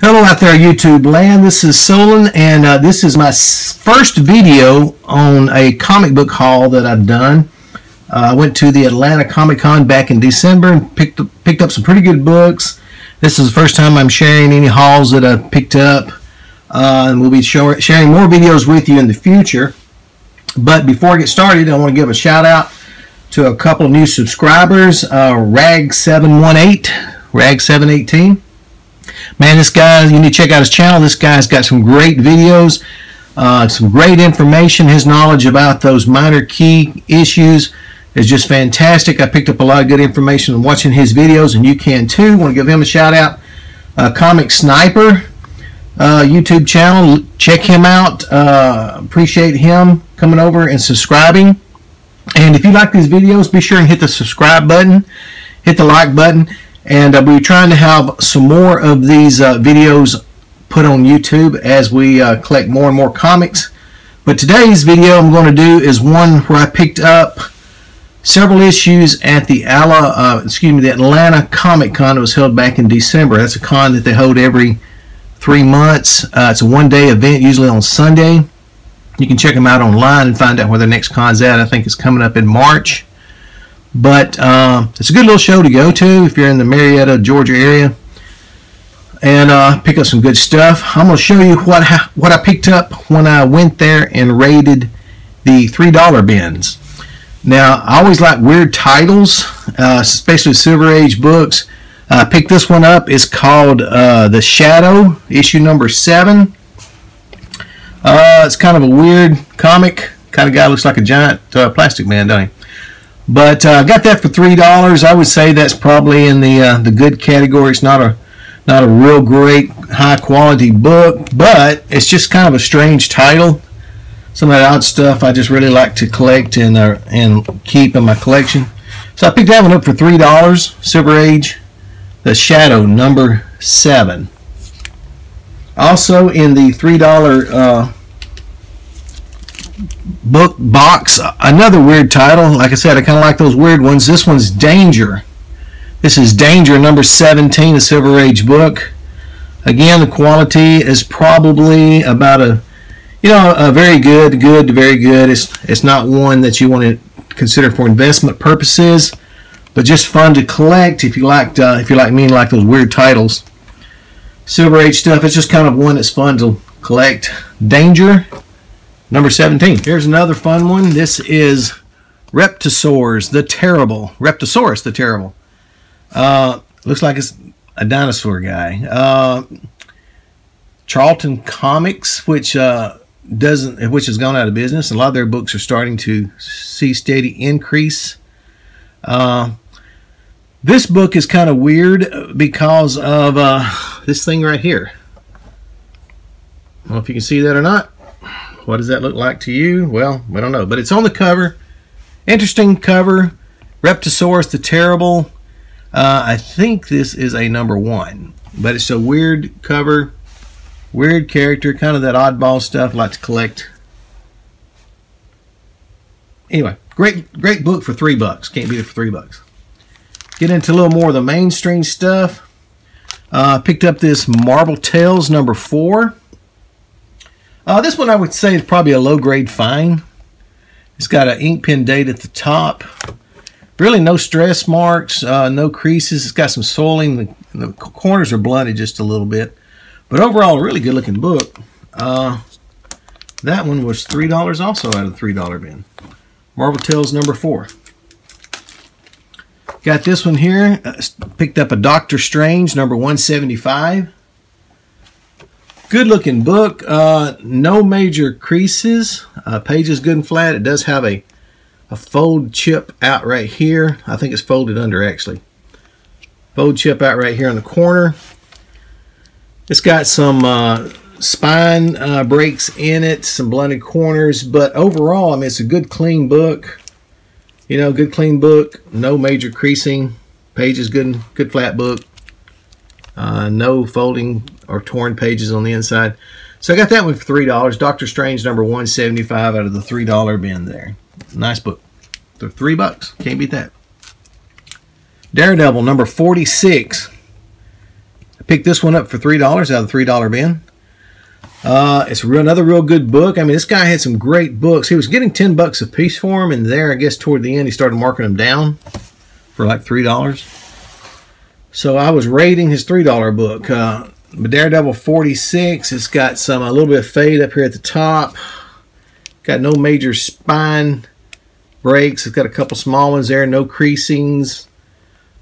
Hello out there, YouTube land. This is Solon, and this is my first video on a comic book haul that I've done. I went to the Atlanta Comic Con back in December and picked up some pretty good books. This is the first time I'm sharing any hauls that I've picked up, and we'll be sharing more videos with you in the future. But before I get started, I want to give a shout out to a couple of new subscribers, Rag718. Man, this guy, you need to check out his channel. This guy's got some great videos, some great information. His knowledge about those minor key issues is just fantastic. I picked up a lot of good information watching his videos, and you can too. Want to give him a shout out. Comic Sniper YouTube channel, check him out. Appreciate him coming over and subscribing. And if you like these videos, be sure and hit the subscribe button, hit the like button. And we're trying to have some more of these videos put on YouTube as we collect more and more comics. But today's video I'm going to do is one where I picked up several issues at the Atlanta Comic Con that was held back in December. That's a con that they hold every 3 months. It's a one-day event, usually on Sunday. You can check them out online and find out where their next con's at. I think it's coming up in March. But it's a good little show to go to if you're in the Marietta, Georgia area, and pick up some good stuff. I'm going to show you what I picked up when I went there and raided the $3 bins. Now, I always like weird titles, especially Silver Age books. I picked this one up. It's called The Shadow, issue number 7. It's kind of a weird comic. Kind of guy looks like a giant plastic man, doesn't he? But I got that for $3. I would say that's probably in the good category. It's not a real great high quality book, but it's just kind of a strange title. Some of that odd stuff I just really like to collect and keep in my collection. So I picked that one up for $3. Silver Age, The Shadow, number 7. Also in the $3. Book box, another weird title. Like I said, I kind of like those weird ones. This one's Danger. This is Danger, number 17, a Silver Age book. Again, the quality is probably about a very good to very good. It's not one that you want to consider for investment purposes, but just fun to collect if you liked if you like me and like those weird titles. Silver Age stuff. It's just kind of one that's fun to collect. Danger, number 17. Here's another fun one. This is Reptisaurus the Terrible. Reptisaurus the Terrible. Looks like it's a dinosaur guy. Charlton Comics, which has gone out of business. A lot of their books are starting to see steady increase. This book is kind of weird because of this thing right here. I don't know if you can see that or not. What does that look like to you? Well, we don't know, but it's on the cover. Interesting cover. Reptisaurus the Terrible. I think this is a number 1, but it's a weird cover, weird character, kind of that oddball stuff I like to collect. Anyway, great book for $3. Can't beat it for $3. Get into a little more of the mainstream stuff. Picked up this Marvel Tales number 4. This one I would say is probably a low-grade find. It's got an ink pen date at the top. Really no stress marks, no creases. It's got some soiling. The corners are blunted just a little bit. But overall, a really good-looking book. That one was $3 also out of the $3 bin. Marvel Tales number 4. Got this one here. Picked up a Doctor Strange, number 175. Good looking book, no major creases, pages good and flat. It does have a fold chip out right here. I think it's folded under actually. Fold chip out right here in the corner. It's got some spine breaks in it, some blunted corners, but overall, I mean, it's a good clean book. You know, good clean book, no major creasing, pages good flat book. No folding or torn pages on the inside. So I got that one for $3. Doctor Strange number 175 out of the $3 bin there. Nice book. They're $3. Can't beat that. Daredevil number 46. I Picked this one up for $3 out of the $3 bin. It's another real good book. I mean, this guy had some great books. He was getting 10 bucks a piece for them, and there, I guess, toward the end, he started marking them down for like $3. So I was rating his $3 book. Daredevil 46. It's got some a little bit of fade up here at the top. Got no major spine breaks. It's got a couple small ones there. No creasings.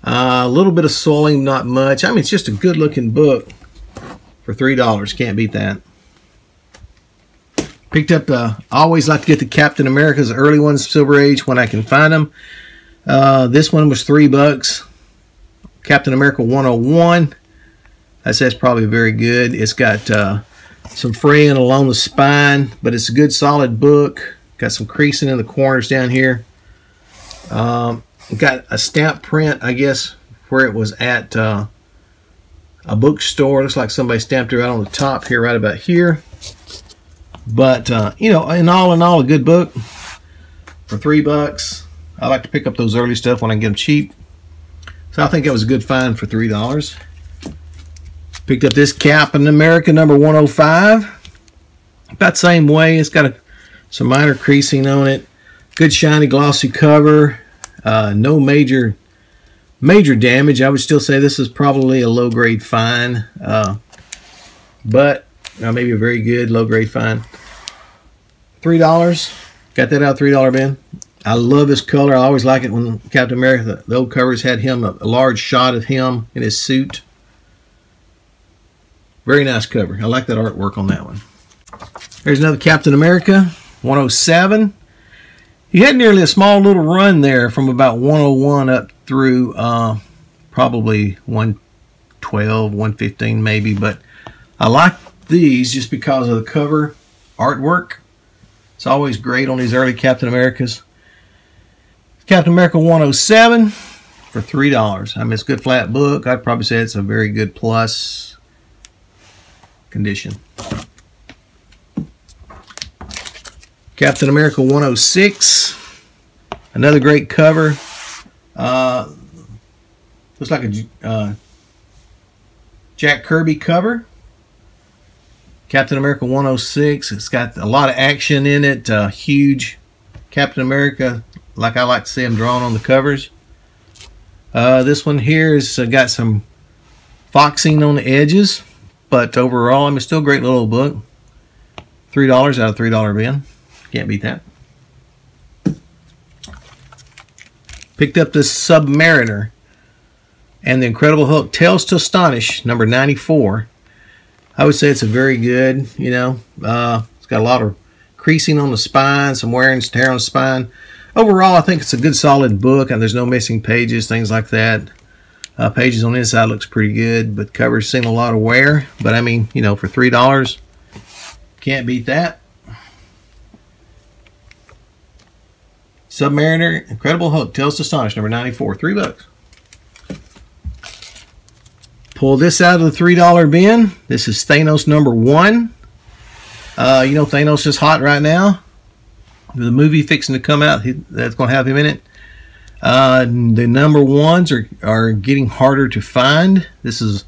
A little bit of soiling, not much. I mean, it's just a good-looking book for $3. Can't beat that. Picked up, I always like to get the Captain America's early ones, Silver Age, when I can find them. This one was $3. Captain America 101. That says probably very good. It's got some fraying along the spine, but it's a good solid book. Got some creasing in the corners down here. Got a stamp print, I guess, where it was at a bookstore. Looks like somebody stamped it right on the top here, right about here. But, you know, in all, a good book for $3. I like to pick up those early stuff when I can get them cheap. So I think that was a good find for $3. Picked up this Captain America number 105. About the same way. It's got some minor creasing on it. Good shiny glossy cover. No major damage. I would still say this is probably a low-grade find. But... maybe a very good low-grade find. $3. Got that out of $3 bin. I love this color. I always like it when Captain America, the old covers, had him, a large shot of him in his suit. Very nice cover. I like that artwork on that one. There's another Captain America, 107. He had nearly a small little run there from about 101 up through probably 112, 115 maybe. But I like these just because of the cover artwork. It's always great on these early Captain Americas. Captain America 107 for $3. I mean, it's a good flat book. I'd probably say it's a very good plus condition. Captain America 106, another great cover. Looks like a Jack Kirby cover. Captain America 106. It's got a lot of action in it. Huge Captain America, like I like to see them drawn on the covers. This one here has got some foxing on the edges, but overall, I mean, still a great little book. $3 out of $3 bin. Can't beat that. Picked up this Submariner and the Incredible Hulk, Tales to Astonish, number 94. I would say it's a very good, you know, it's got a lot of creasing on the spine, some wear and tear on the spine. Overall, I think it's a good solid book, and there's no missing pages, things like that. Pages on the inside looks pretty good, but cover's seen a lot of wear. But I mean, you know, for $3, can't beat that. Submariner, Incredible Hulk, Tales to Astonish, number 94, $3. Pull this out of the $3 bin. This is Thanos number 1. You know, Thanos is hot right now. The movie fixing to come out, that's going to have him in it. The number 1s are getting harder to find. This is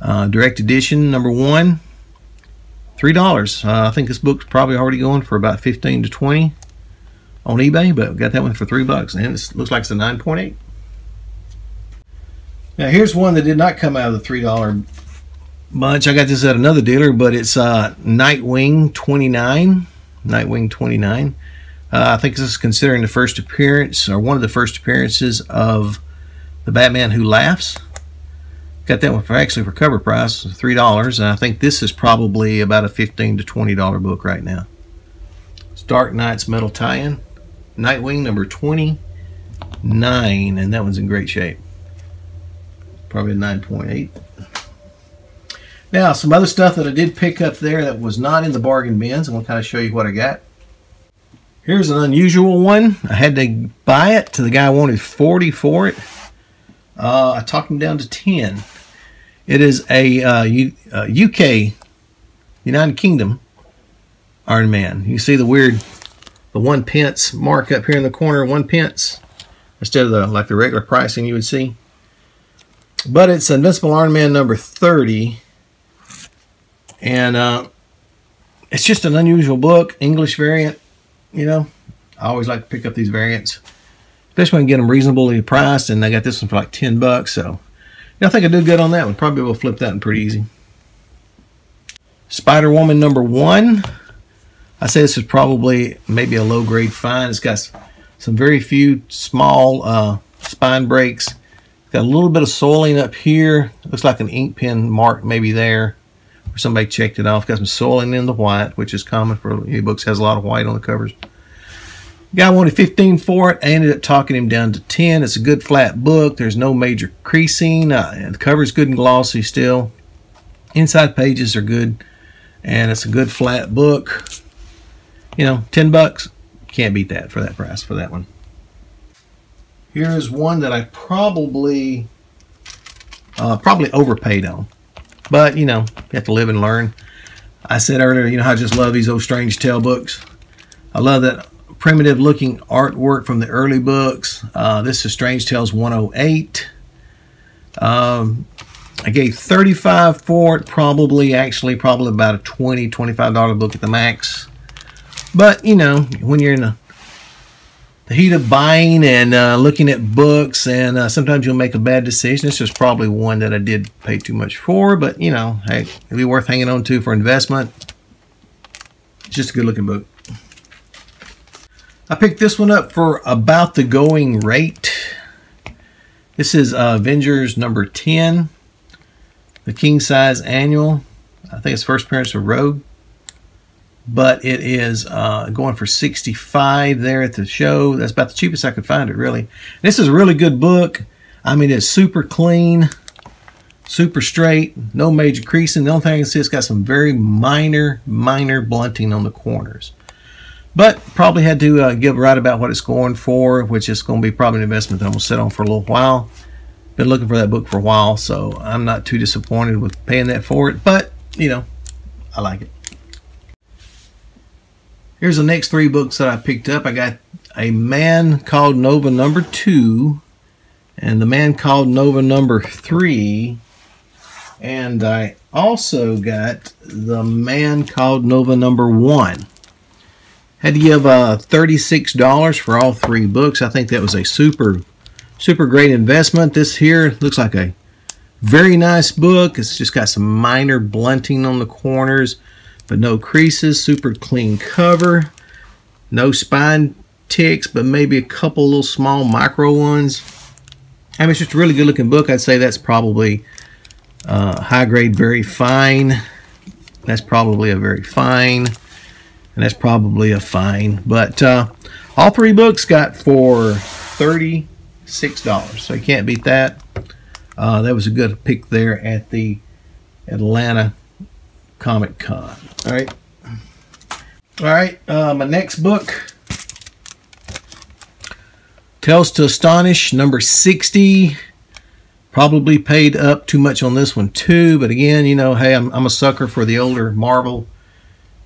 direct edition number 1. $3. I think this book's probably already going for about 15 to 20 on eBay, but we got that one for $3. And it looks like it's a 9.8. Now, here's one that did not come out of the $3 bunch. I got this at another dealer, but it's Nightwing 29. Nightwing 29. I think this is considering the first appearance, or one of the first appearances of The Batman Who Laughs. Got that one for cover price, $3. And I think this is probably about a $15 to $20 book right now. It's Dark Knights Metal tie-in. Nightwing number 29. And that one's in great shape. Probably 9.8. Now, some other stuff that I did pick up there that was not in the bargain bins. I'm going to kind of show you what I got. Here's an unusual one. I had to buy it. The guy wanted $40 for it. I talked him down to $10. It is a UK, United Kingdom, Iron Man. You see the weird, the 1p mark up here in the corner, 1p. Instead of the regular pricing you would see. But it's Invincible Iron Man number 30. And it's just an unusual book, English variant. You know, I always like to pick up these variants, especially when I can get them reasonably priced. And I got this one for like $10. So yeah, I think I did good on that one. Probably will flip that one pretty easy. Spider-Woman number 1. I say this is probably maybe a low grade find. It's got some very few small spine breaks. Got a little bit of soiling up here. Looks like an ink pen mark maybe there, or somebody checked it off. Got some soiling in the white, which is common for e-books. Has a lot of white on the covers. Guy wanted 15 for it. I ended up talking him down to 10. It's a good flat book. There's no major creasing. And the cover's good and glossy still. Inside pages are good. And it's a good flat book. You know, $10. Can't beat that for that price for that one. Here's one that I probably overpaid on. But, you know, you have to live and learn. I said earlier, you know, I just love these old Strange Tales books. I love that primitive looking artwork from the early books. This is Strange Tales 108. I gave $35 for it. Probably about a $20, $25 book at the max. But, you know, when you're in the heat of buying and looking at books, and sometimes you'll make a bad decision. This is probably one that I did pay too much for, but, you know, hey, it'd be worth hanging on to for investment. It's just a good-looking book. I picked this one up for about the going rate. This is Avengers number 10, the king-size annual. I think it's first appearance of Rogue. But it is going for $65 there at the show. That's about the cheapest I could find it, really. This is a really good book. I mean, it's super clean, super straight, no major creasing. The only thing I can see, it's got some very minor blunting on the corners. But probably had to give right about what it's going for, which is going to be probably an investment that I'm going to sit on for a little while. Been looking for that book for a while, so I'm not too disappointed with paying that for it. But, you know, I like it. Here's the next 3 books that I picked up. I got A Man Called Nova number 2, and The Man Called Nova number 3, and I also got The Man Called Nova number 1. Had to give $36 for all 3 books. I think that was a super great investment. This here looks like a very nice book. It's just got some minor blunting on the corners, but no creases, super clean cover, no spine ticks, but maybe a couple little small micro ones. I mean, it's just a really good looking book. I'd say that's probably high grade, very fine. That's probably a very fine, and that's probably a fine. But all 3 books got for $36, so you can't beat that. That was a good pick there at the Atlanta Comic Con. All right, my next book, Tales to Astonish number 60. Probably paid up too much on this one too, but again, you know, hey, I'm a sucker for the older Marvel,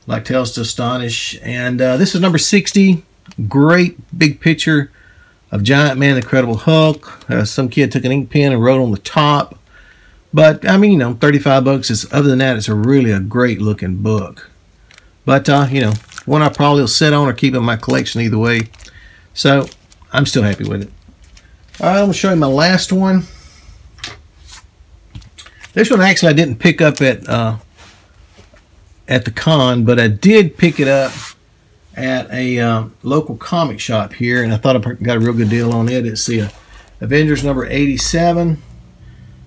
like Tales to Astonish, and this is number 60. Great big picture of Giant Man, Incredible Hulk. Some kid took an ink pen and wrote on the top. But, I mean, you know, $35. Other than that, it's really a great-looking book. But, you know, one I probably will sit on or keep in my collection either way. So, I'm still happy with it. All right, I'm going to show you my last one. This one, actually, I didn't pick up at the con, but I did pick it up at a local comic shop here, and I thought I got a real good deal on it. It's the Avengers number 87.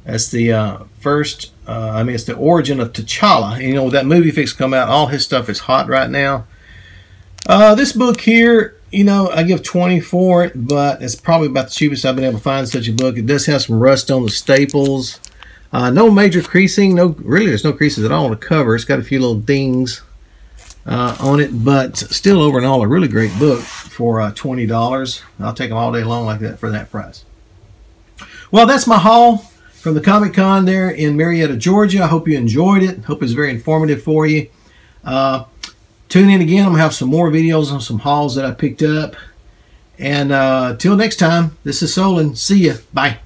That's the it's the origin of T'Challa. You know, with that movie fix come out, all his stuff is hot right now. This book here, you know, I give $20 for it, but it's probably about the cheapest I've been able to find such a book. It does have some rust on the staples. No major creasing. There's no creases at all on the cover. It's got a few little dings on it, but still over and all a really great book for $20. I'll take them all day long like that for that price. Well, that's my haul from the Comic Con there in Marietta, Georgia. I hope you enjoyed it. Hope it's very informative for you. Tune in again. I'm going to have some more videos on some hauls that I picked up. And till next time, this is Solon. See ya. Bye.